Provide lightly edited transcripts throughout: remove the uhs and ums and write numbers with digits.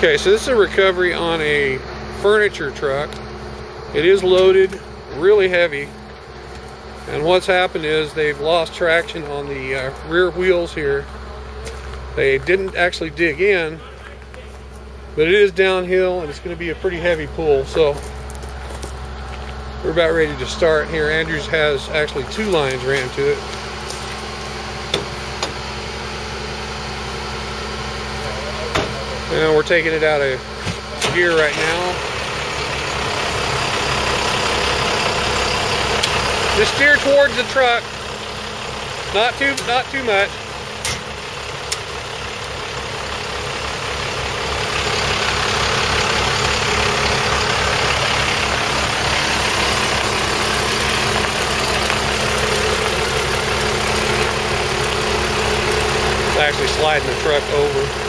Okay, so this is a recovery on a furniture truck. It is loaded, really heavy, and what's happened is they've lost traction on the rear wheels here. They didn't actually dig in, but it is downhill and it's going to be a pretty heavy pull, so we're about ready to start here. Andrews has actually two lines ran to it. And we're taking it out of gear right now. Just steer towards the truck. Not too much. It's actually sliding the truck over.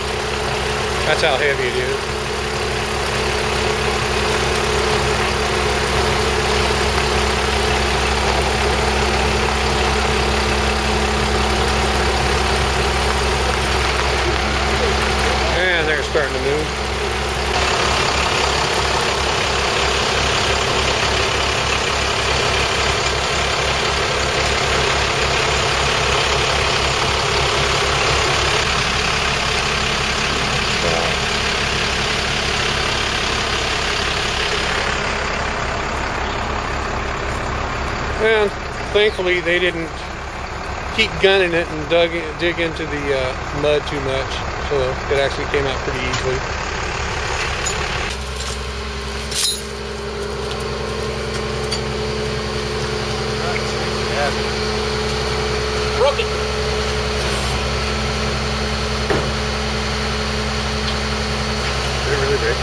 That's how heavy it is. And they're starting to move. And thankfully they didn't keep gunning it and dig into the mud too much, so it actually came out pretty easily. Broke it. They're really big.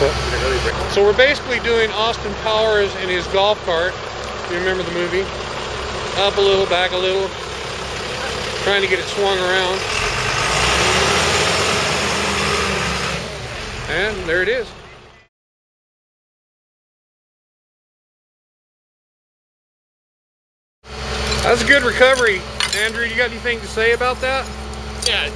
What? They're really big. So we're basically doing Austin Powers in his golf cart. You remember the movie? Up a little, back a little, trying to get it swung around. And there it is. That's a good recovery. Andrew, you got anything to say about that? Yeah.